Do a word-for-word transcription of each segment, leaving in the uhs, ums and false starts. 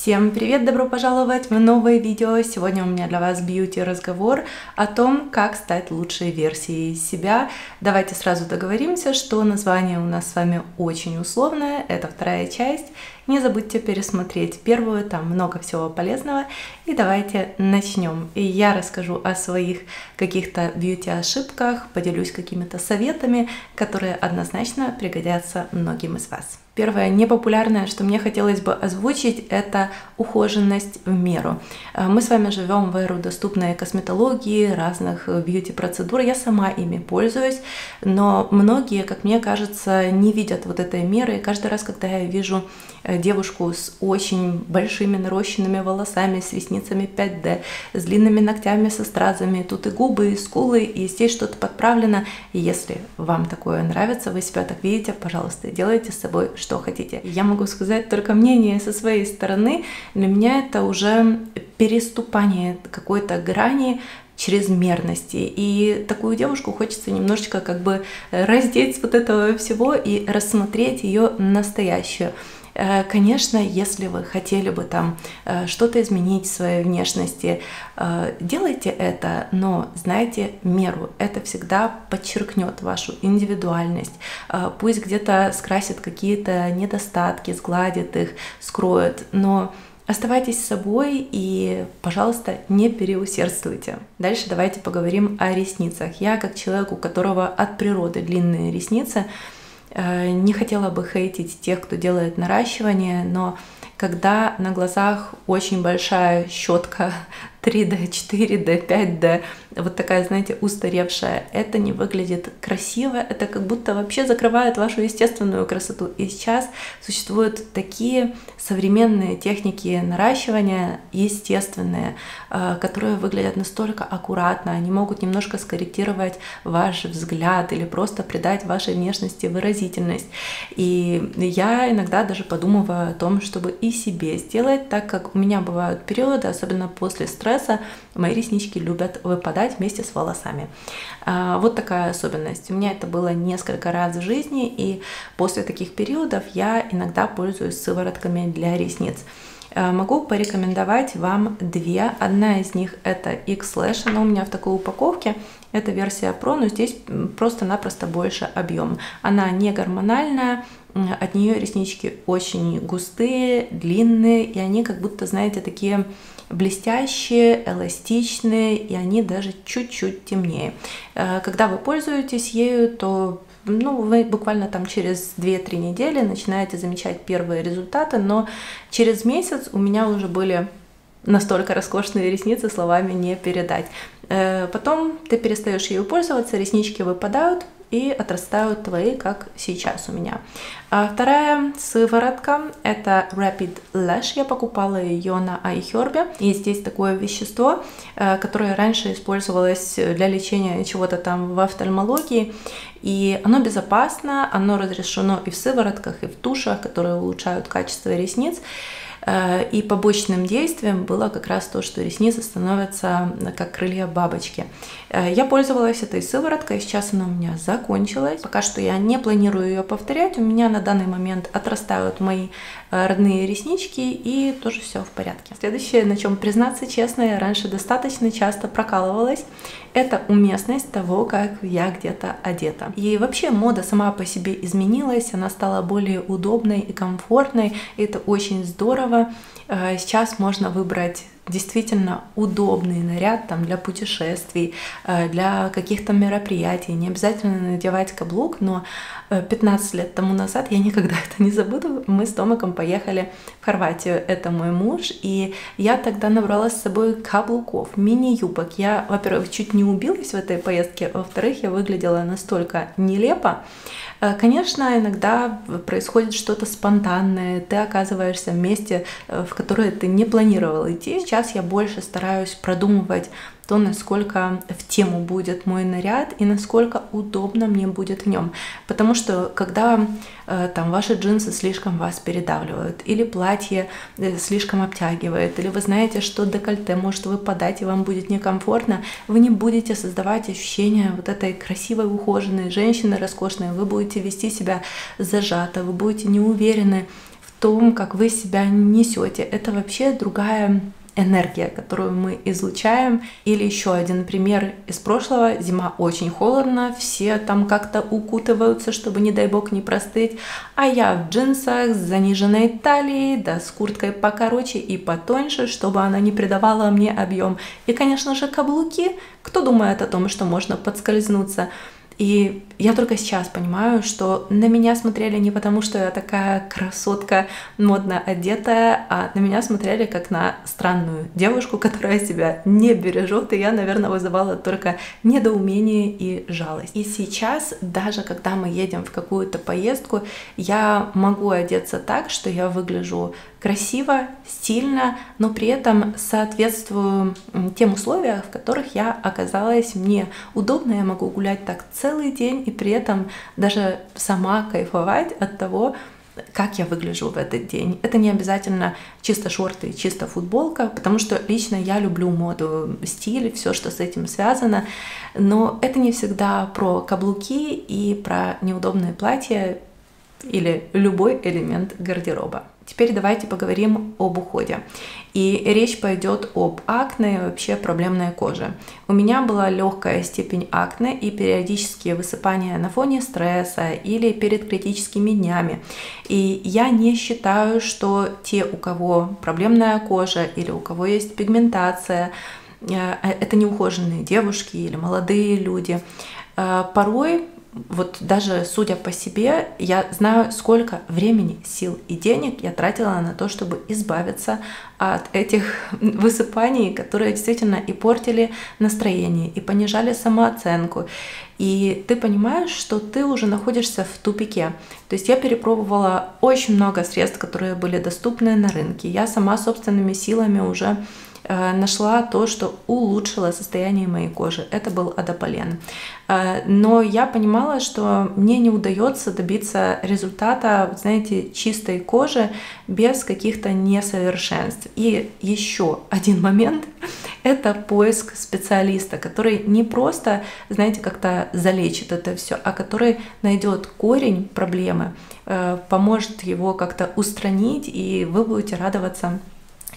Всем привет! Добро пожаловать в новое видео! Сегодня у меня для вас бьюти-разговор о том, как стать лучшей версией себя. Давайте сразу договоримся, что название у нас с вами очень условное, это вторая часть. Не забудьте пересмотреть первую, там много всего полезного. И давайте начнем. И я расскажу о своих каких-то бьюти-ошибках, поделюсь какими-то советами, которые однозначно пригодятся многим из вас. Первое непопулярное, что мне хотелось бы озвучить, это ухоженность в меру. Мы с вами живем в эру доступной косметологии, разных бьюти-процедур. Я сама ими пользуюсь, но многие, как мне кажется, не видят вот этой меры. И каждый раз, когда я вижу девушку с очень большими нарощенными волосами, с ресницами пять дэ, с длинными ногтями, со стразами, тут и губы, и скулы, и здесь что-то подправлено. И если вам такое нравится, вы себя так видите, пожалуйста, делайте с собой что хотите. Я могу сказать только мнение со своей стороны. Для меня это уже переступание какой-то грани чрезмерности. И такую девушку хочется немножечко как бы раздеть вот этого всего и рассмотреть ее настоящую. Конечно, если вы хотели бы там что-то изменить в своей внешности, делайте это, но знайте меру. Это всегда подчеркнет вашу индивидуальность. Пусть где-то скрасит какие-то недостатки, сгладит их, скроет, но оставайтесь с собой и, пожалуйста, не переусердствуйте. Дальше давайте поговорим о ресницах. Я, как человек, у которого от природы длинные ресницы, не хотела бы хейтить тех, кто делает наращивание, но когда на глазах очень большая щетка три дэ, четыре дэ, пять дэ, вот такая, знаете, устаревшая, это не выглядит красиво, это как будто вообще закрывает вашу естественную красоту. И сейчас существуют такие современные техники наращивания, естественные, которые выглядят настолько аккуратно, они могут немножко скорректировать ваш взгляд или просто придать вашей внешности выразительность. И я иногда даже подумываю о том, чтобы и себе сделать, так как у меня бывают периоды, особенно после стресса, мои реснички любят выпадать вместе с волосами. Вот такая особенность. У меня это было несколько раз в жизни, и после таких периодов я иногда пользуюсь сыворотками для ресниц. Могу порекомендовать вам две. Одна из них это XLash, она у меня в такой упаковке. Это версия Pro, но здесь просто-напросто больше объем. Она не гормональная, от нее реснички очень густые, длинные, и они как будто, знаете, такие блестящие, эластичные, и они даже чуть-чуть темнее. Когда вы пользуетесь ею, то ну, вы буквально там через две-три недели начинаете замечать первые результаты, но через месяц у меня уже были настолько роскошные ресницы, словами не передать. Потом ты перестаешь ею пользоваться, реснички выпадают и отрастают твои, как сейчас у меня. А вторая сыворотка это Rapid Lash. Я покупала ее на iHerb. И здесь такое вещество, которое раньше использовалось для лечения чего-то там в офтальмологии. И оно безопасно, оно разрешено и в сыворотках, и в тушах, которые улучшают качество ресниц. И побочным действием было как раз то, что ресницы становятся как крылья бабочки. Я пользовалась этой сывороткой, сейчас она у меня закончилась. Пока что я не планирую ее повторять, у меня на данный момент отрастают мои родные реснички и тоже все в порядке. Следующее, на чем признаться честно, я раньше достаточно часто прокалывалась, это уместность того, как я где-то одета. И вообще мода сама по себе изменилась, она стала более удобной и комфортной, и это очень здорово. Сейчас можно выбрать действительно удобный наряд там, для путешествий, для каких-то мероприятий. Не обязательно надевать каблук, но пятнадцать лет тому назад, я никогда это не забуду, мы с Домиком поехали в Хорватию, это мой муж, и я тогда набрала с собой каблуков, мини-юбок. Я, во-первых, чуть не убилась в этой поездке, во-вторых, я выглядела настолько нелепо. Конечно, иногда происходит что-то спонтанное, ты оказываешься в месте, в которое ты не планировал идти. Сейчас я больше стараюсь продумывать то, насколько в тему будет мой наряд и насколько удобно мне будет в нем. Потому что, когда э, там ваши джинсы слишком вас передавливают, или платье э, слишком обтягивает, или вы знаете, что декольте может выпадать и вам будет некомфортно, вы не будете создавать ощущение вот этой красивой, ухоженной женщины, роскошной, вы будете вести себя зажато, вы будете неуверены в том, как вы себя несете. Это вообще другая энергия, которую мы излучаем. Или еще один пример из прошлого. Зима очень холодно, все там как-то укутываются, чтобы, не дай бог, не простыть. А я в джинсах с заниженной талией, да с курткой покороче и потоньше, чтобы она не придавала мне объем. И, конечно же, каблуки. Кто думает о том, что можно подскользнуться? И я только сейчас понимаю, что на меня смотрели не потому, что я такая красотка, модно одетая, а на меня смотрели как на странную девушку, которая себя не бережет, и я, наверное, вызывала только недоумение и жалость. И сейчас, даже когда мы едем в какую-то поездку, я могу одеться так, что я выгляжу красиво, стильно, но при этом соответствую тем условиям, в которых я оказалась. Мне удобно, я могу гулять так целый день и при этом даже сама кайфовать от того, как я выгляжу в этот день. Это не обязательно чисто шорты, чисто футболка, потому что лично я люблю моду, стиль, все, что с этим связано, но это не всегда про каблуки и про неудобные платья или любой элемент гардероба. Теперь давайте поговорим об уходе. И речь пойдет об акне и вообще проблемной коже. У меня была легкая степень акне и периодические высыпания на фоне стресса или перед критическими днями. И я не считаю, что те, у кого проблемная кожа или у кого есть пигментация, это неухоженные девушки или молодые люди. Порой вот даже судя по себе, я знаю, сколько времени, сил и денег я тратила на то, чтобы избавиться от этих высыпаний, которые действительно и портили настроение, и понижали самооценку. И ты понимаешь, что ты уже находишься в тупике. То есть я перепробовала очень много средств, которые были доступны на рынке. Я сама собственными силами уже нашла то, что улучшило состояние моей кожи. Это был одополен. Но я понимала, что мне не удается добиться результата, знаете, чистой кожи без каких-то несовершенств. И еще один момент – это поиск специалиста, который не просто, знаете, как-то залечит это все, а который найдет корень проблемы, поможет его как-то устранить, и вы будете радоваться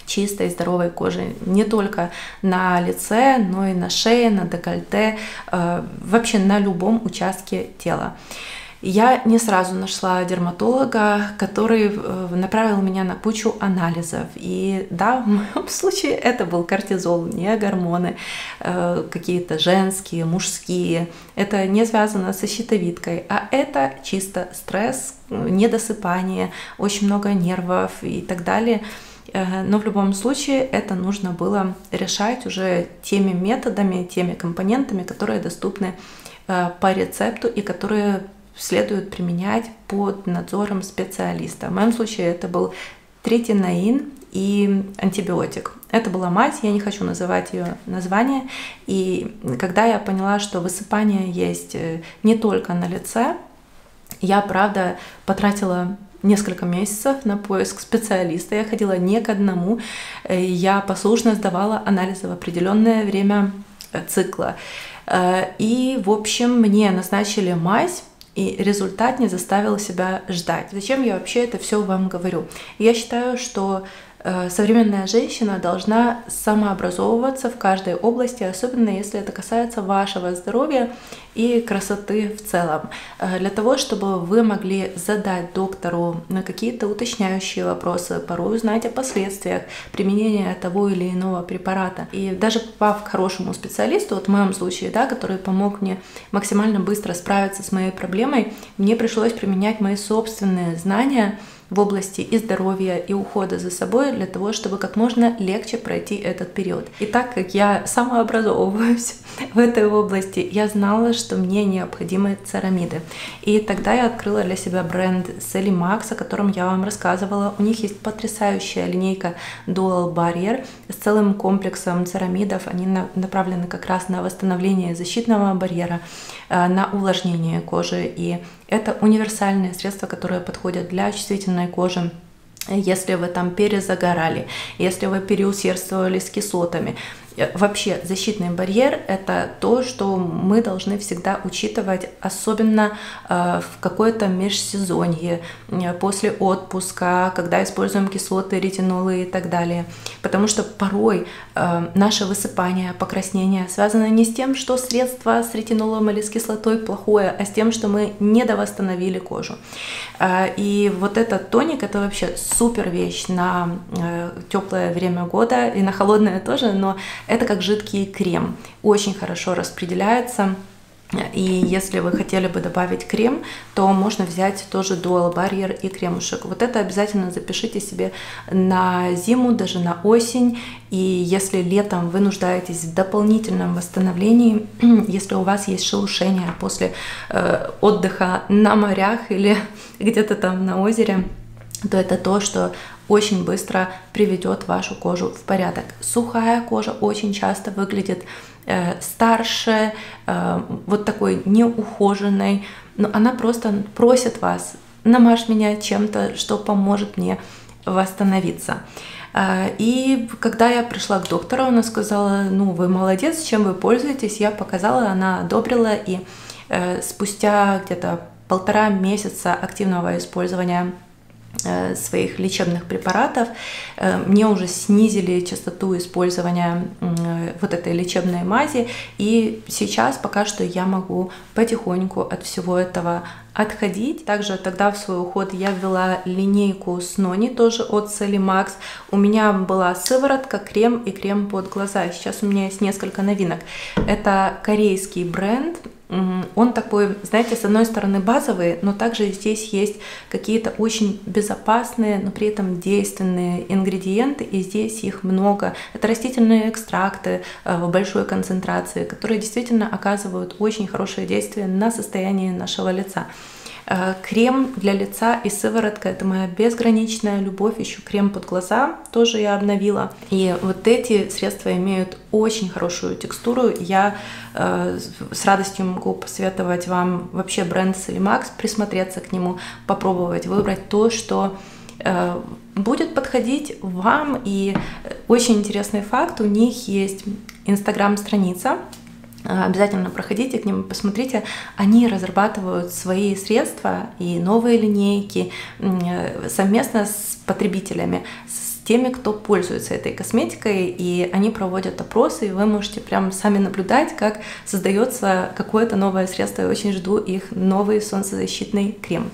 чистой, здоровой кожи. Не только на лице, но и на шее, на декольте, вообще на любом участке тела. Я не сразу нашла дерматолога, который направил меня на кучу анализов. И да, в моем случае это был кортизол, не гормоны, какие-то женские, мужские. Это не связано со щитовидкой, а это чисто стресс, недосыпание, очень много нервов и так далее. Но в любом случае это нужно было решать уже теми методами, теми компонентами, которые доступны по рецепту и которые следует применять под надзором специалиста. В моем случае это был третинаин и антибиотик. Это была мазь, я не хочу называть ее название. И когда я поняла, что высыпание есть не только на лице, я, правда, потратила несколько месяцев на поиск специалиста. Я ходила не к одному, я послушно сдавала анализы в определенное время цикла. И, в общем, мне назначили мазь, и результат не заставил себя ждать. Зачем я вообще это все вам говорю? Я считаю, что современная женщина должна самообразовываться в каждой области, особенно если это касается вашего здоровья и красоты в целом. Для того, чтобы вы могли задать доктору какие-то уточняющие вопросы, порой узнать о последствиях применения того или иного препарата. И даже попав к хорошему специалисту, вот в моем случае, да, который помог мне максимально быстро справиться с моей проблемой, мне пришлось применять мои собственные знания в области и здоровья, и ухода за собой, для того, чтобы как можно легче пройти этот период. И так как я самообразовываюсь в этой области, я знала, что мне необходимы церамиды. И тогда я открыла для себя бренд Celimax, о котором я вам рассказывала. У них есть потрясающая линейка Dual Barrier с целым комплексом церамидов. Они направлены как раз на восстановление защитного барьера, на увлажнение кожи, и это универсальные средства, которые подходят для чувствительной кожи, если вы там перезагорали, если вы переусердствовали с кислотами, Вообще защитный барьер — это то, что мы должны всегда учитывать, особенно э, в какое-то межсезонье, после отпуска, когда используем кислоты, ретинолы и так далее. Потому что порой э, наше высыпание, покраснение связано не с тем, что средство с ретинолом или с кислотой плохое, а с тем, что мы недовосстановили кожу. Э, и вот этот тоник — это вообще супер вещь на э, теплое время года и на холодное тоже, но это как жидкий крем, очень хорошо распределяется. И если вы хотели бы добавить крем, то можно взять тоже Dual Barrier и кремушек. Вот это обязательно запишите себе на зиму, даже на осень. И если летом вы нуждаетесь в дополнительном восстановлении, если у вас есть шелушение после э, отдыха на морях или где-то там на озере, то это то, что очень быстро приведет вашу кожу в порядок. Сухая кожа очень часто выглядит э, старше, э, вот такой неухоженной, но она просто просит вас: намажь меня чем-то, что поможет мне восстановиться. И когда я пришла к доктору, она сказала: ну, вы молодец, чем вы пользуетесь? Я показала, она одобрила, и э, спустя где-то полтора месяца активного использования своих лечебных препаратов мне уже снизили частоту использования вот этой лечебной мази, и сейчас пока что я могу потихоньку от всего этого отходить. Также тогда в свой уход я ввела линейку с Noni, тоже от Celimax. У меня была сыворотка, крем и крем под глаза. Сейчас у меня есть несколько новинок. Это корейский бренд. Он такой, знаете, с одной стороны базовый, но также здесь есть какие-то очень безопасные, но при этом действенные ингредиенты, и здесь их много. Это растительные экстракты в большой концентрации, которые действительно оказывают очень хорошее действие на состояние нашего лица. Крем для лица и сыворотка — это моя безграничная любовь. Еще крем под глаза тоже я обновила. И вот эти средства имеют очень хорошую текстуру. Я э, с радостью могу посоветовать вам вообще бренд Celimax, присмотреться к нему, попробовать, выбрать то, что э, будет подходить вам. И очень интересный факт: у них есть инстаграм-страница. Обязательно проходите к ним и посмотрите. Они разрабатывают свои средства и новые линейки совместно с потребителями, с теми, кто пользуется этой косметикой, и они проводят опросы, и вы можете прям сами наблюдать, как создается какое-то новое средство. Я очень жду их новый солнцезащитный крем.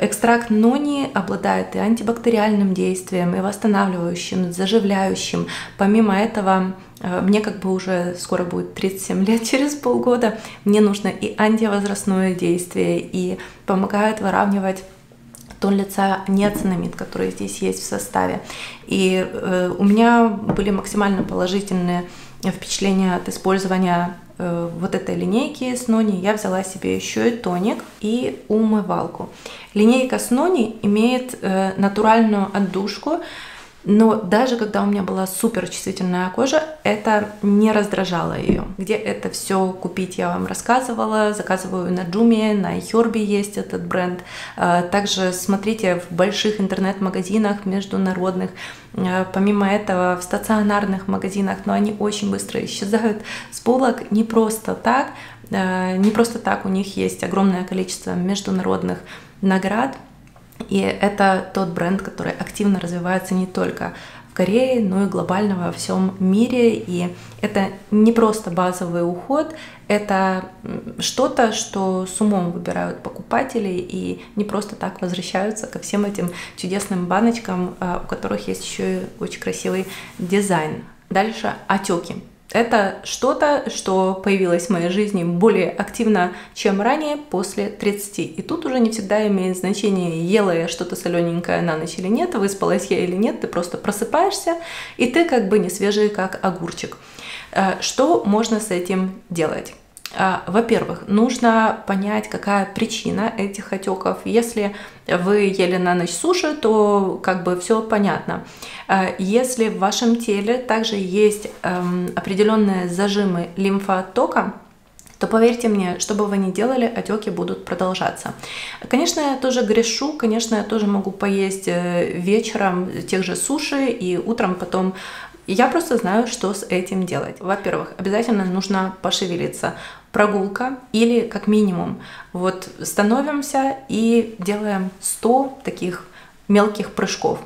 Экстракт Noni обладает и антибактериальным действием, и восстанавливающим, заживляющим. Помимо этого, мне как бы уже скоро будет тридцать семь лет, через полгода, мне нужно и антивозрастное действие, и помогает выравнивать тон лица неоцинамид, который здесь есть в составе. И э, у меня были максимально положительные впечатления от использования э, вот этой линейки с Noni. Я взяла себе еще и тоник и умывалку. Линейка с Noni имеет э, натуральную отдушку, но даже когда у меня была суперчувствительная кожа, это не раздражало ее. Где это все купить, я вам рассказывала. Заказываю на Джуме, на iHerb есть этот бренд. Также смотрите в больших интернет-магазинах международных. Помимо этого, в стационарных магазинах, но они очень быстро исчезают с полок. Не просто так. Не просто так, у них есть огромное количество международных наград. И это тот бренд, который активно развивается не только в Корее, но и глобально во всем мире. И это не просто базовый уход, это что-то, что с умом выбирают покупатели и не просто так возвращаются ко всем этим чудесным баночкам, у которых есть еще и очень красивый дизайн. Дальше отеки. Это что-то, что появилось в моей жизни более активно, чем ранее, после тридцати. И тут уже не всегда имеет значение, ела я что-то солененькое на ночь или нет, выспалась я или нет. Ты просто просыпаешься, и ты как бы не свежий, как огурчик. Что можно с этим делать? Во-первых, нужно понять, какая причина этих отеков. Если вы ели на ночь суши, то как бы все понятно. Если в вашем теле также есть определенные зажимы лимфооттока, то поверьте мне, что бы вы ни делали, отеки будут продолжаться. Конечно, я тоже грешу, конечно, я тоже могу поесть вечером тех же суши и утром потом. Я просто знаю, что с этим делать. Во-первых, обязательно нужно пошевелиться. Прогулка или как минимум вот становимся и делаем сто таких мелких прыжков.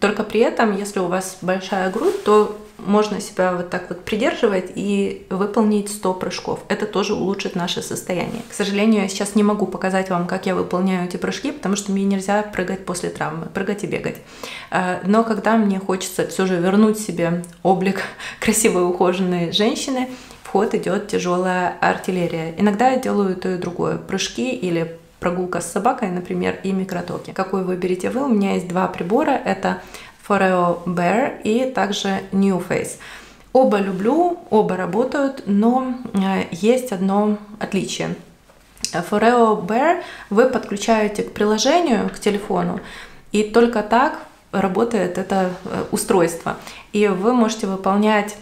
Только при этом, если у вас большая грудь, то можно себя вот так вот придерживать и выполнить сто прыжков. Это тоже улучшит наше состояние. К сожалению, я сейчас не могу показать вам, как я выполняю эти прыжки, потому что мне нельзя прыгать после травмы, прыгать и бегать. Но когда мне хочется все же вернуть себе облик красивой ухоженной женщины, в ход идет тяжелая артиллерия. Иногда я делаю то и другое. Прыжки или прогулка с собакой, например, и микротоки. Какой выберете вы? У меня есть два прибора. Это Foreo Bear и также NuFace. Оба люблю, оба работают, но есть одно отличие. Foreo Bear вы подключаете к приложению, к телефону, и только так работает это устройство. И вы можете выполнять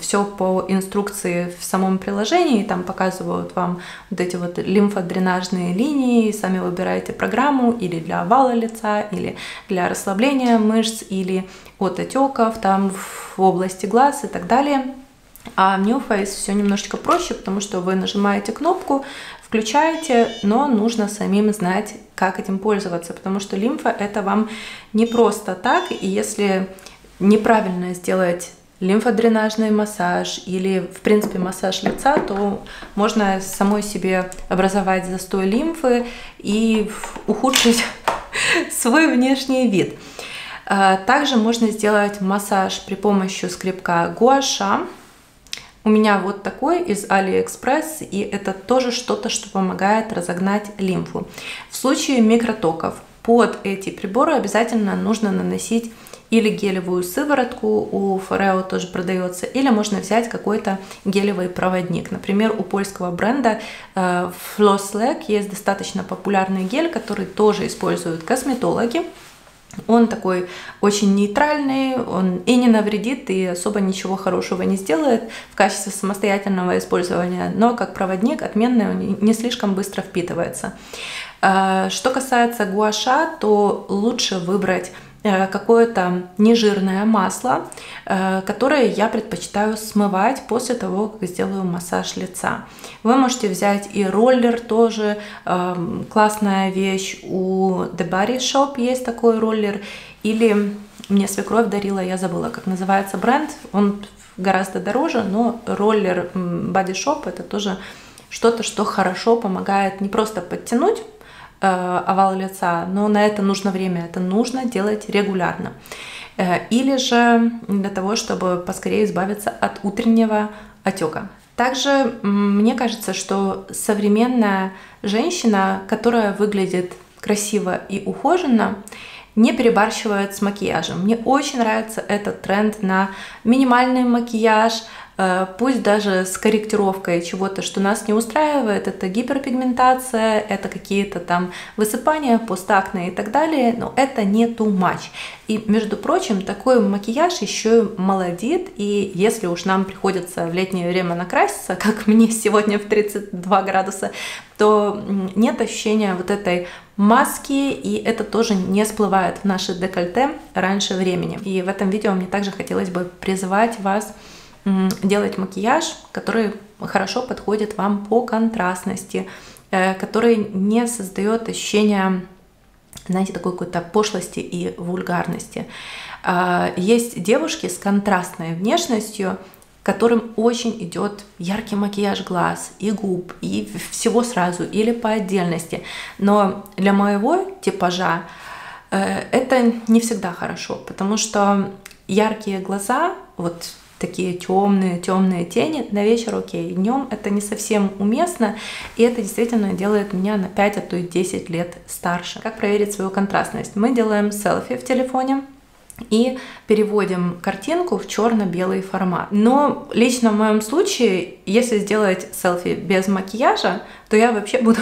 все по инструкции в самом приложении, там показывают вам вот эти вот лимфодренажные линии, сами выбираете программу или для овала лица, или для расслабления мышц, или от отеков, там в области глаз и так далее. А в NuFace все немножечко проще, потому что вы нажимаете кнопку, включаете, но нужно самим знать, как этим пользоваться, потому что лимфа это вам не просто так, и если неправильно сделать лимфодренажный массаж или, в принципе, массаж лица, то можно самой себе образовать застой лимфы и ухудшить свой внешний вид. Также можно сделать массаж при помощи скребка Гуаша. У меня вот такой из AliExpress, и это тоже что-то, что помогает разогнать лимфу. В случае микротоков под эти приборы обязательно нужно наносить или гелевую сыворотку, у Foreo тоже продается, или можно взять какой-то гелевый проводник. Например, у польского бренда э, Floslek есть достаточно популярный гель, который тоже используют косметологи. Он такой очень нейтральный, он и не навредит, и особо ничего хорошего не сделает в качестве самостоятельного использования, но как проводник отменный, он не слишком быстро впитывается. Э, что касается гуаша, то лучше выбрать какое-то нежирное масло, которое я предпочитаю смывать после того, как сделаю массаж лица. Вы можете взять и роллер тоже, классная вещь, у The Body Shop есть такой роллер, или мне свекровь дарила, я забыла, как называется бренд, он гораздо дороже, но роллер Body Shop это тоже что-то, что хорошо помогает не просто подтянуть овал лица, но на это нужно время, это нужно делать регулярно. Или же для того, чтобы поскорее избавиться от утреннего отека. Также мне кажется, что современная женщина, которая выглядит красиво и ухоженно, не перебарщивает с макияжем. Мне очень нравится этот тренд на минимальный макияж, пусть даже с корректировкой чего-то, что нас не устраивает, это гиперпигментация, это какие-то там высыпания постакне и так далее, но это не too much. И, между прочим, такой макияж еще и молодит, и если уж нам приходится в летнее время накраситься, как мне сегодня в тридцать два градуса, то нет ощущения вот этой маски, и это тоже не всплывает в наше декольте раньше времени. И в этом видео мне также хотелось бы призывать вас делать макияж, который хорошо подходит вам по контрастности, который не создает ощущения, знаете, такой какой-то пошлости и вульгарности. Есть девушки с контрастной внешностью, которым очень идет яркий макияж глаз и губ, и всего сразу, или по отдельности. Но для моего типажа это не всегда хорошо, потому что яркие глаза, вот такие темные, темные тени на вечер окей, днем это не совсем уместно, и это действительно делает меня на пять, а то и десять лет старше. Как проверить свою контрастность? Мы делаем селфи в телефоне и переводим картинку в черно-белый формат. Но лично в моем случае, если сделать селфи без макияжа, то я вообще буду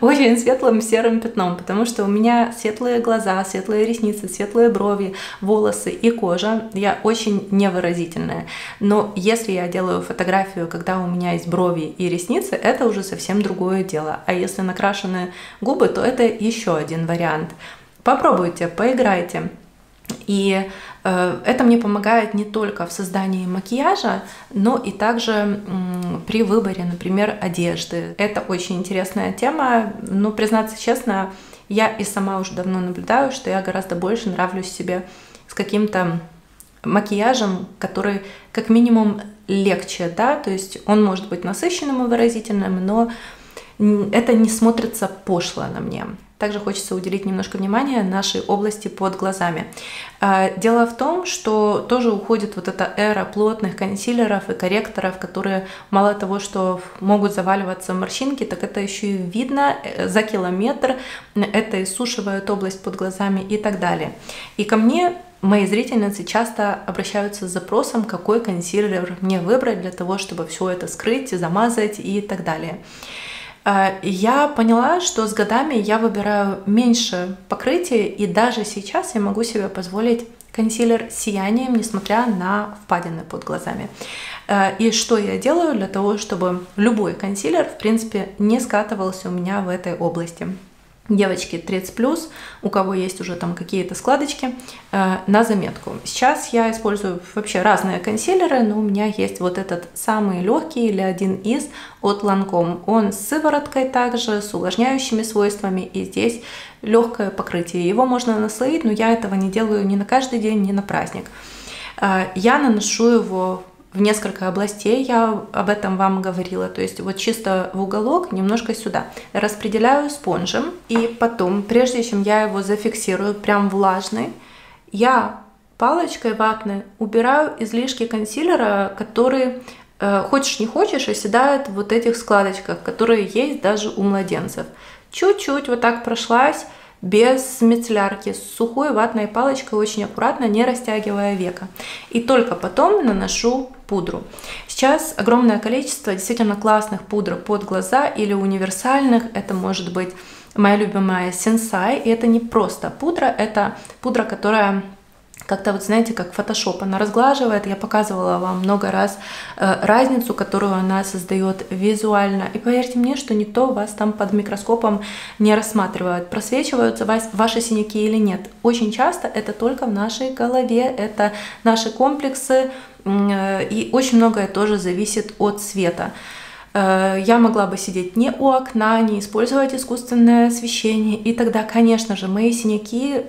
очень светлым серым пятном, потому что у меня светлые глаза, светлые ресницы, светлые брови, волосы и кожа. Я очень невыразительная. Но если я делаю фотографию, когда у меня есть брови и ресницы, это уже совсем другое дело. А если накрашены губы, то это еще один вариант. Попробуйте, поиграйте. И э, это мне помогает не только в создании макияжа, но и также м, при выборе, например, одежды. Это очень интересная тема, но, признаться честно, я и сама уже давно наблюдаю, что я гораздо больше нравлюсь себе с каким-то макияжем, который как минимум легче, да, то есть он может быть насыщенным и выразительным, но это не смотрится пошло на мне. Также хочется уделить немножко внимания нашей области под глазами. Дело в том, что тоже уходит вот эта эра плотных консилеров и корректоров, которые мало того, что могут заваливаться морщинки, так это еще и видно за километр, это иссушивает область под глазами и так далее. И ко мне мои зрительницы часто обращаются с запросом, какой консилер мне выбрать для того, чтобы все это скрыть, замазать и так далее. Я поняла, что с годами я выбираю меньше покрытия, и даже сейчас я могу себе позволить консилер с сиянием, несмотря на впадины под глазами. И что я делаю для того, чтобы любой консилер, в принципе, не скатывался у меня в этой области. Девочки тридцать плюс, у кого есть уже там какие-то складочки, э, на заметку. Сейчас я использую вообще разные консилеры, но у меня есть вот этот самый легкий или один из от Lancome. Он с сывороткой также, с увлажняющими свойствами, и здесь легкое покрытие. Его можно наслоить, но я этого не делаю ни на каждый день, ни на праздник. Э, я наношу его в несколько областей, я об этом вам говорила, то есть вот чисто в уголок, немножко сюда. Распределяю спонжем, и потом, прежде чем я его зафиксирую, прям влажный, я палочкой ватной убираю излишки консилера, которые, э, хочешь не хочешь, оседают в вот этих складочках, которые есть даже у младенцев. Чуть-чуть вот так прошлась, без мицеллярки, с сухой ватной палочкой, очень аккуратно, не растягивая века. И только потом наношу пудру. Сейчас огромное количество действительно классных пудр под глаза или универсальных. Это может быть моя любимая Сенсай. И это не просто пудра, это пудра, которая как-то, вот знаете, как фотошоп, она разглаживает. Я показывала вам много раз э, разницу, которую она создает визуально. И поверьте мне, что никто вас там под микроскопом не рассматривает, просвечиваются вас, ваши синяки или нет. Очень часто это только в нашей голове, это наши комплексы, э, и очень многое тоже зависит от цвета. Я могла бы сидеть не у окна, не использовать искусственное освещение, и тогда, конечно же, мои синяки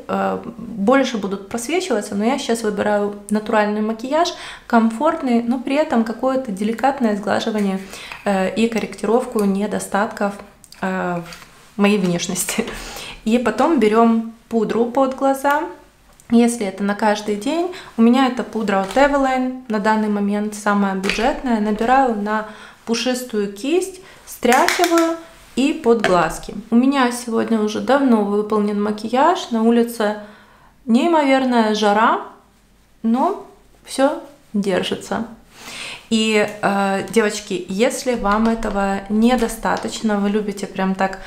больше будут просвечиваться, но я сейчас выбираю натуральный макияж, комфортный, но при этом какое-то деликатное сглаживание и корректировку недостатков моей внешности. И потом берем пудру под глаза. Если это на каждый день, у меня это пудра от Evelyn, на данный момент самая бюджетная, набираю на пушистую кисть, стряхиваю и под глазки. У меня сегодня уже давно выполнен макияж, на улице неимоверная жара, но все держится. И, э, девочки, если вам этого недостаточно, вы любите прям так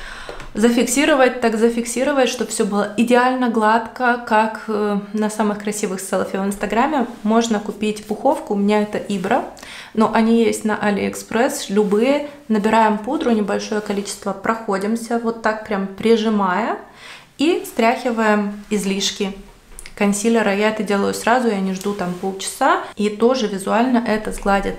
зафиксировать, так зафиксировать, чтобы все было идеально гладко, как э, на самых красивых селфи в Инстаграме, можно купить пуховку, у меня это Ибра, но они есть на AliExpress, любые. Набираем пудру, небольшое количество, проходимся, вот так прям прижимая, и стряхиваем излишки консилера. Я это делаю сразу, я не жду там полчаса, и тоже визуально это сгладит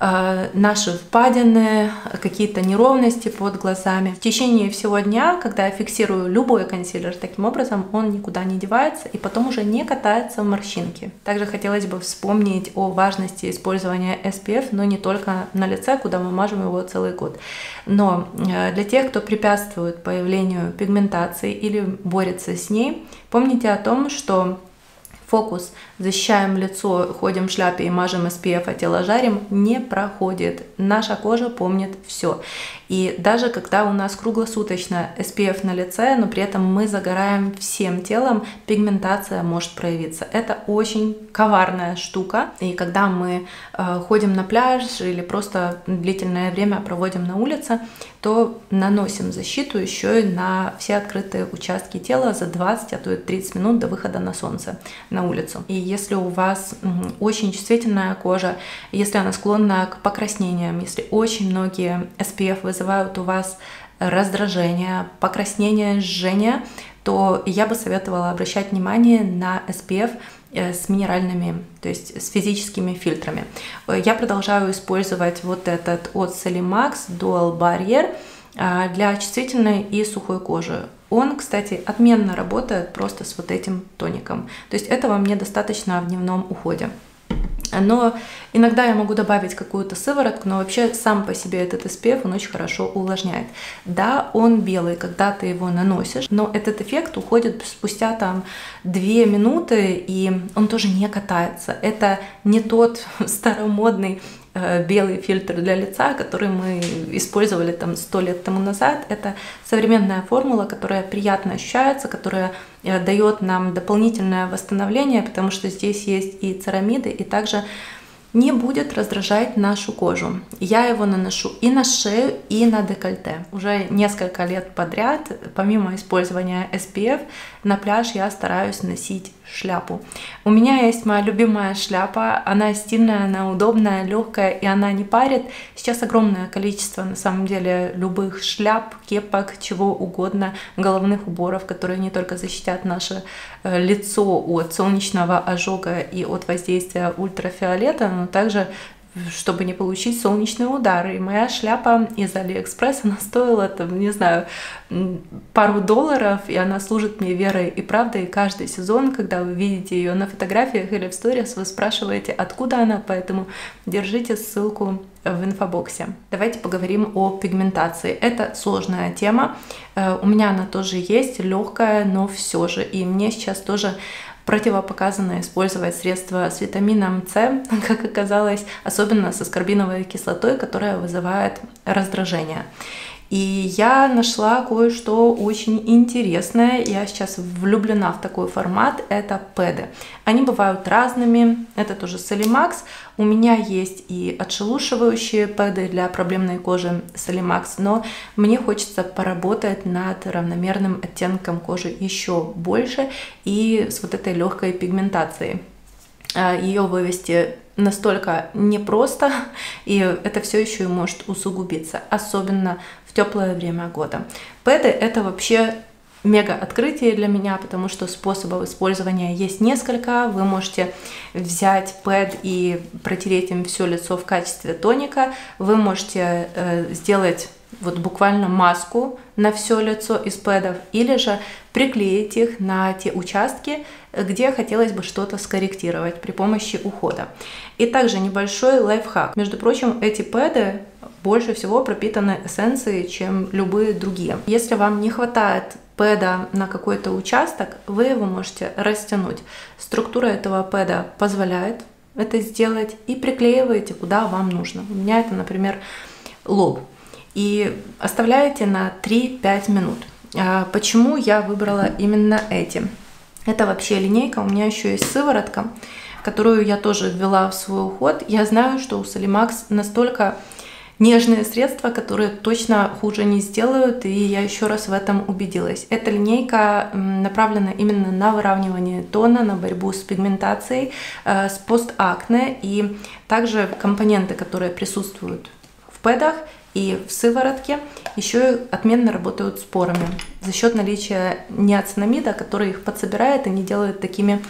э, наши впадины, какие-то неровности под глазами. В течение всего дня, когда я фиксирую любой консилер таким образом, он никуда не девается и потом уже не катается в морщинке. Также хотелось бы вспомнить о важности использования эс пи эф, но не только на лице, куда мы мажем его целый год. Но э, для тех, кто препятствует появлению пигментации или борется с ней, помните о том, что фокус защищаем лицо, ходим в шляпе и мажем эс пи эф, а тело жарим, не проходит. Наша кожа помнит все. И даже когда у нас круглосуточно эс пи эф на лице, но при этом мы загораем всем телом, пигментация может проявиться. Это очень коварная штука. И когда мы э, ходим на пляж или просто длительное время проводим на улице, то наносим защиту еще и на все открытые участки тела за двадцать, а то и тридцать минут до выхода на солнце, на улицу. И если у вас очень чувствительная кожа, если она склонна к покраснениям, если очень многие эс пи эф вызывают у вас раздражение, покраснение, жжение, то я бы советовала обращать внимание на эс пи эф с минеральными, то есть с физическими фильтрами. Я продолжаю использовать вот этот от Celimax Dual Barrier для чувствительной и сухой кожи. Он, кстати, отменно работает просто с вот этим тоником. То есть этого мне достаточно в дневном уходе. Но иногда я могу добавить какую-то сыворотку, но вообще сам по себе этот эс пи эф, он очень хорошо увлажняет. Да, он белый, когда ты его наносишь, но этот эффект уходит спустя там две минуты, и он тоже не катается. Это не тот старомодный белый фильтр для лица, который мы использовали там сто лет тому назад. Это современная формула, которая приятно ощущается, которая дает нам дополнительное восстановление, потому что здесь есть и церамиды, и также не будет раздражать нашу кожу. Я его наношу и на шею, и на декольте. Уже несколько лет подряд, помимо использования эс пи эф, на пляж я стараюсь носить шляпу. У меня есть моя любимая шляпа. Она стильная, она удобная, легкая, и она не парит. Сейчас огромное количество, на самом деле, любых шляп, кепок, чего угодно, головных уборов, которые не только защитят наше лицо от солнечного ожога и от воздействия ультрафиолета, но также чтобы не получить солнечные удары. И моя шляпа из AliExpress, она стоила, там, не знаю, пару долларов, и она служит мне верой и правдой. И каждый сезон, когда вы видите ее на фотографиях или в сторис, вы спрашиваете, откуда она, поэтому держите ссылку в инфобоксе. Давайте поговорим о пигментации. Это сложная тема, у меня она тоже есть, легкая, но все же, и мне сейчас тоже противопоказано использовать средства с витамином С, как оказалось, особенно с аскорбиновой кислотой, которая вызывает раздражение. И я нашла кое-что очень интересное. Я сейчас влюблена в такой формат. Это пэды. Они бывают разными. Это тоже Celimax. У меня есть и отшелушивающие пэды для проблемной кожи Celimax, но мне хочется поработать над равномерным оттенком кожи еще больше и с вот этой легкой пигментацией. Ее вывести настолько непросто, и это все еще и может усугубиться, особенно в теплое время года. Пэды — это вообще мега открытие для меня, потому что способов использования есть несколько. Вы можете взять пэд и протереть им все лицо в качестве тоника. Вы можете э, сделать вот буквально маску на все лицо из пэдов, или же приклеить их на те участки, где хотелось бы что-то скорректировать при помощи ухода. И также небольшой лайфхак. Между прочим, эти пэды больше всего пропитаны эссенцией, чем любые другие. Если вам не хватает пэда на какой-то участок, вы его можете растянуть. Структура этого пэда позволяет это сделать, и приклеиваете куда вам нужно. У меня это, например, лоб. И оставляете на три-пять минут. Почему я выбрала именно эти? Это вообще линейка, у меня еще есть сыворотка, которую я тоже ввела в свой уход. Я знаю, что у Celimax настолько нежные средства, которые точно хуже не сделают, и я еще раз в этом убедилась. Эта линейка направлена именно на выравнивание тона, на борьбу с пигментацией, с постакне, и также компоненты, которые присутствуют в пэдах и в сыворотке, еще отменно работают с порами за счет наличия неоцинамида, который их подсобирает и не делает такими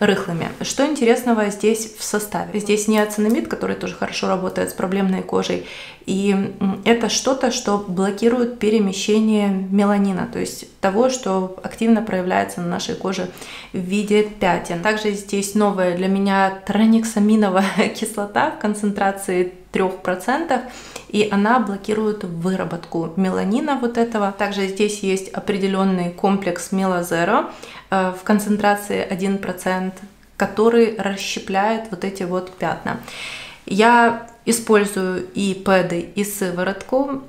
рыхлыми. Что интересного здесь в составе? Здесь неоцинамид, который тоже хорошо работает с проблемной кожей, и это что-то, что блокирует перемещение меланина, то есть того, что активно проявляется на нашей коже в виде пятен. Также здесь новая для меня транексаминовая кислота в концентрации трёх процентов, и она блокирует выработку меланина вот этого. Также здесь есть определенный комплекс Мелозеро в концентрации один процент, который расщепляет вот эти вот пятна. Я использую и пэды, и сыворотку.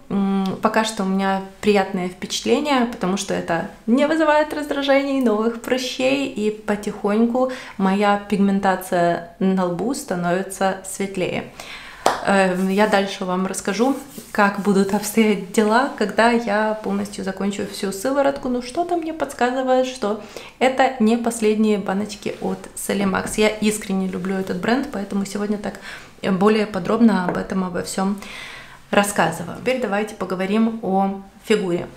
Пока что у меня приятное впечатление, потому что это не вызывает раздражений, новых прыщей, и потихоньку моя пигментация на лбу становится светлее. Я дальше вам расскажу, как будут обстоять дела, когда я полностью закончу всю сыворотку. Но что-то мне подсказывает, что это не последние баночки от Celimax. Я искренне люблю этот бренд, поэтому сегодня так более подробно об этом, обо всем рассказываю. Теперь давайте поговорим о фигуре.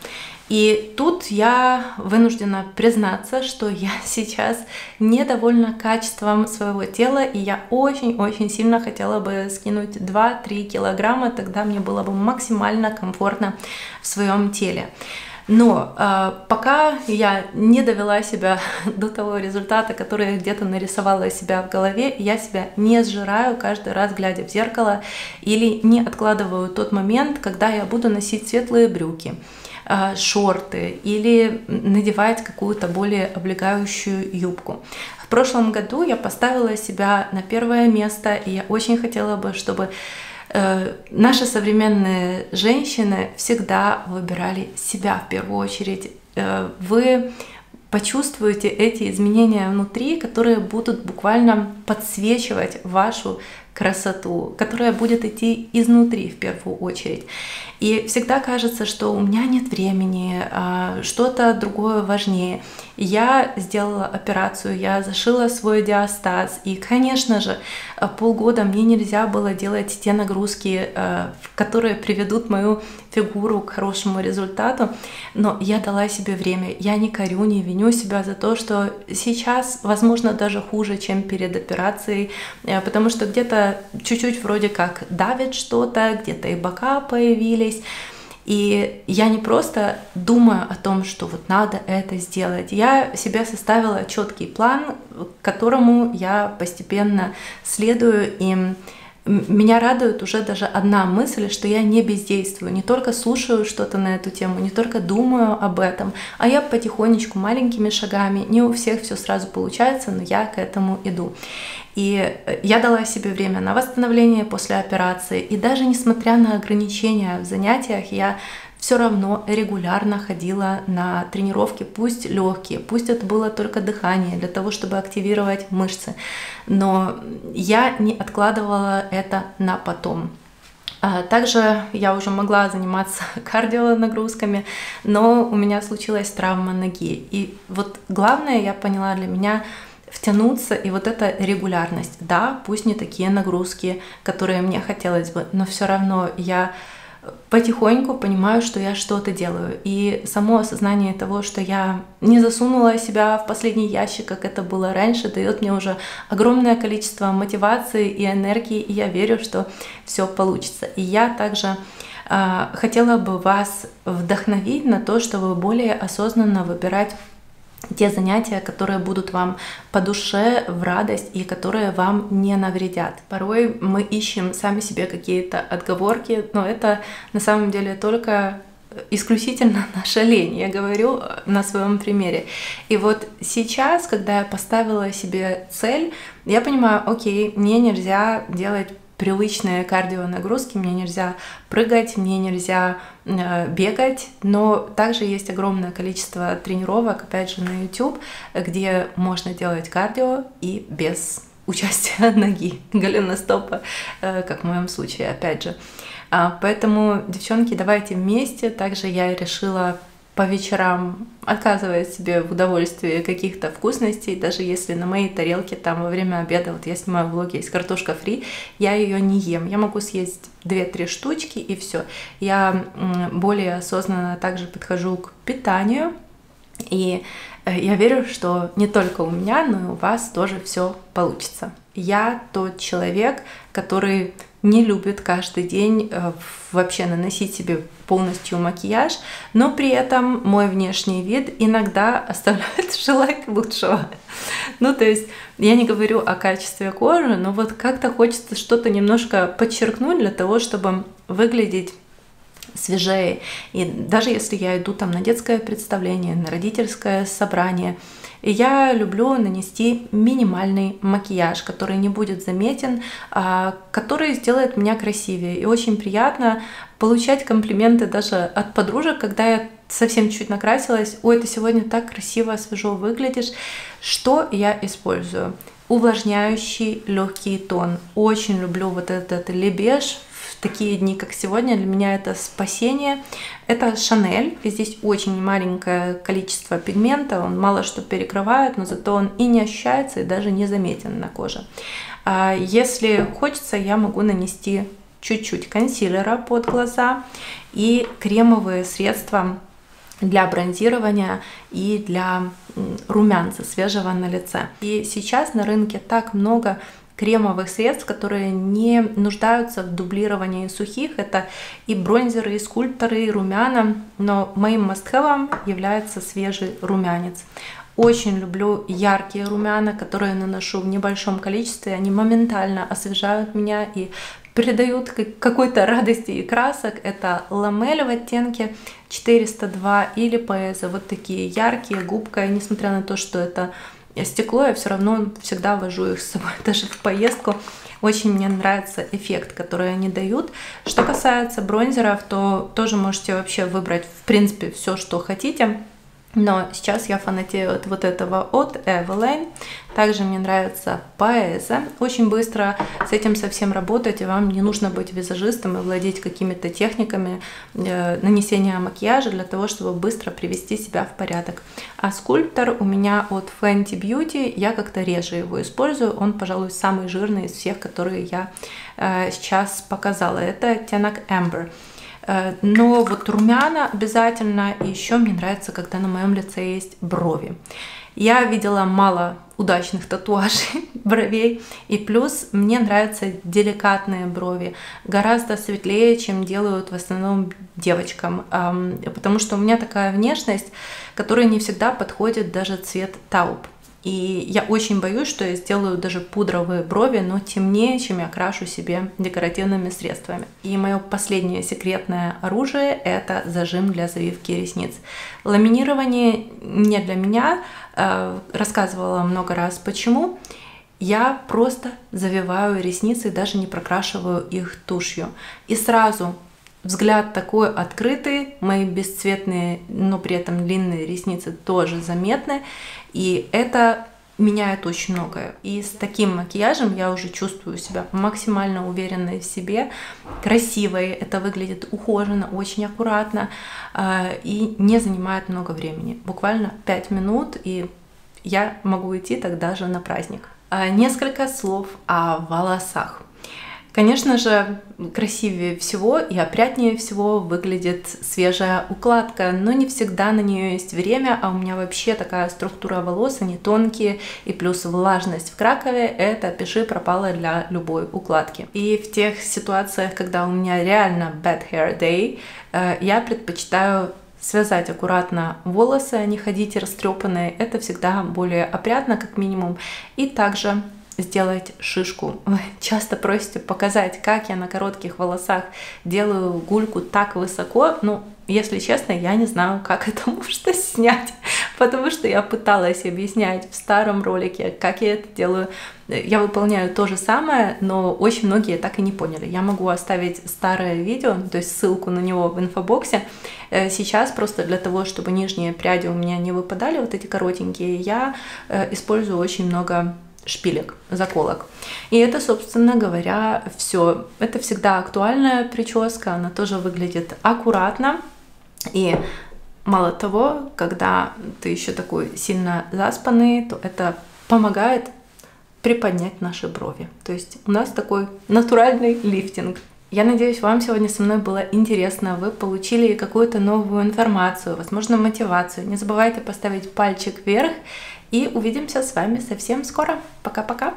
И тут я вынуждена признаться, что я сейчас недовольна качеством своего тела, и я очень-очень сильно хотела бы скинуть два-три килограмма, тогда мне было бы максимально комфортно в своем теле. Но э, пока я не довела себя до того результата, который я где-то нарисовала себя в голове, я себя не сжираю каждый раз, глядя в зеркало, или не откладываю тот момент, когда я буду носить светлые брюки, шорты или надевать какую-то более облегающую юбку. В прошлом году я поставила себя на первое место, и я очень хотела бы, чтобы э, наши современные женщины всегда выбирали себя в первую очередь. Э, вы почувствуете эти изменения внутри, которые будут буквально подсвечивать вашу красоту, которая будет идти изнутри в первую очередь. И всегда кажется, что у меня нет времени, что-то другое важнее. Я сделала операцию, я зашила свой диастаз, и, конечно же, полгода мне нельзя было делать те нагрузки, которые приведут мою фигуру к хорошему результату, но я дала себе время, я не корю, не виню себя за то, что сейчас, возможно, даже хуже, чем перед операцией, потому что где-то чуть-чуть вроде как давит что-то, где-то и бока появились. И я не просто думаю о том, что вот надо это сделать. Я себе составила четкий план, которому я постепенно следую, и меня радует уже даже одна мысль, что я не бездействую, не только слушаю что-то на эту тему, не только думаю об этом, а я потихонечку, маленькими шагами, не у всех все сразу получается, но я к этому иду. И я дала себе время на восстановление после операции, и даже несмотря на ограничения в занятиях, я все равно регулярно ходила на тренировки, пусть легкие, пусть это было только дыхание, для того, чтобы активировать мышцы, но я не откладывала это на потом. Также я уже могла заниматься кардионагрузками, но у меня случилась травма ноги, и вот главное, я поняла, для меня втянуться, и вот эта регулярность. Да, пусть не такие нагрузки, которые мне хотелось бы, но все равно я потихоньку понимаю, что я что-то делаю. И само осознание того, что я не засунула себя в последний ящик, как это было раньше, дает мне уже огромное количество мотивации и энергии, и я верю, что все получится. И я также э, хотела бы вас вдохновить на то, чтобы более осознанно выбирать те занятия, которые будут вам по душе, в радость и которые вам не навредят. Порой мы ищем сами себе какие-то отговорки, но это на самом деле только исключительно наша лень, я говорю на своем примере. И вот сейчас, когда я поставила себе цель, я понимаю, окей, мне нельзя делать привычные кардионагрузки, мне нельзя прыгать, мне нельзя э, бегать, но также есть огромное количество тренировок, опять же, на YouTube, где можно делать кардио и без участия ноги, голеностопа, э, как в моем случае, опять же. А, поэтому, девчонки, давайте вместе. Также я решила по вечерам отказывать себе в удовольствии каких-то вкусностей, даже если на моей тарелке там во время обеда, вот я снимаю влоги, есть картошка фри, я ее не ем, я могу съесть две-три штучки и все. Я более осознанно также подхожу к питанию, и я верю, что не только у меня, но и у вас тоже все получится. Я тот человек, который не любит каждый день вообще наносить себе полностью макияж, но при этом мой внешний вид иногда оставляет желать лучшего. Ну, то есть я не говорю о качестве кожи, но вот как-то хочется что-то немножко подчеркнуть для того, чтобы выглядеть свежее. И даже если я иду там на детское представление, на родительское собрание, я люблю нанести минимальный макияж, который не будет заметен, который сделает меня красивее. И очень приятно получать комплименты даже от подружек, когда я совсем чуть накрасилась. «Ой, ты сегодня так красиво, свежо выглядишь». Что я использую? Увлажняющий легкий тон. Очень люблю вот этот Le Beige. В такие дни, как сегодня, для меня это спасение. Это Chanel. Здесь очень маленькое количество пигмента. Он мало что перекрывает, но зато он и не ощущается, и даже не заметен на коже. Если хочется, я могу нанести чуть-чуть консилера под глаза и кремовые средства для бронзирования и для румянца свежего на лице. И сейчас на рынке так много кремовых средств, которые не нуждаются в дублировании сухих. Это и бронзеры, и скульпторы, и румяна. Но моим мастхэвом является свежий румянец. Очень люблю яркие румяна, которые наношу в небольшом количестве. Они моментально освежают меня и придают какой-то радости и красок. Это Ламель в оттенке четыреста два или Paese. Вот такие яркие, губка. И несмотря на то, что это стекло, я все равно всегда вожу их с собой, даже в поездку. Очень мне нравится эффект, который они дают. Что касается бронзеров, то тоже можете вообще выбрать, в принципе, все, что хотите. Но сейчас я фанатею от вот этого от Evelyn. Также мне нравится Paese. Очень быстро с этим совсем работать, и вам не нужно быть визажистом и владеть какими-то техниками э, нанесения макияжа для того, чтобы быстро привести себя в порядок. А скульптор у меня от Fenty Beauty. Я как-то реже его использую. Он, пожалуй, самый жирный из всех, которые я э, сейчас показала. Это оттенок Amber. Но вот румяна обязательно, и еще мне нравится, когда на моем лице есть брови. Я видела мало удачных татуажей бровей, и плюс мне нравятся деликатные брови, гораздо светлее, чем делают в основном девочкам, потому что у меня такая внешность, которой не всегда подходит даже цвет тауп. И я очень боюсь, что я сделаю даже пудровые брови, но темнее, чем я крашу себе декоративными средствами. И мое последнее секретное оружие – это зажим для завивки ресниц. Ламинирование не для меня, рассказывала много раз почему. Я просто завиваю ресницы и даже не прокрашиваю их тушью. И сразу взгляд такой открытый, мои бесцветные, но при этом длинные ресницы тоже заметны, и это меняет очень многое. И с таким макияжем я уже чувствую себя максимально уверенной в себе, красивой, это выглядит ухоженно, очень аккуратно и не занимает много времени. Буквально пять минут, и я могу идти тогда же на праздник. Несколько слов о волосах. Конечно же, красивее всего и опрятнее всего выглядит свежая укладка, но не всегда на нее есть время, а у меня вообще такая структура волос, они тонкие, и плюс влажность в Кракове, это пиши пропало для любой укладки. И в тех ситуациях, когда у меня реально bad hair day, я предпочитаю связать аккуратно волосы, а не ходить растрепанные, это всегда более опрятно, как минимум, и также сделать шишку. Вы часто просите показать, как я на коротких волосах делаю гульку так высоко. Ну, если честно, я не знаю, как это можно снять, потому что я пыталась объяснять в старом ролике, как я это делаю. Я выполняю то же самое, но очень многие так и не поняли. Я могу оставить старое видео, то есть ссылку на него в инфобоксе. Сейчас просто для того, чтобы нижние пряди у меня не выпадали, вот эти коротенькие, я использую очень много шпилек, заколок. И это, собственно говоря, все. Это всегда актуальная прическа, она тоже выглядит аккуратно. И мало того, когда ты еще такой сильно заспанный, то это помогает приподнять наши брови. То есть у нас такой натуральный лифтинг. Я надеюсь, вам сегодня со мной было интересно, вы получили какую-то новую информацию, возможно, мотивацию. Не забывайте поставить пальчик вверх. И увидимся с вами совсем скоро. Пока-пока!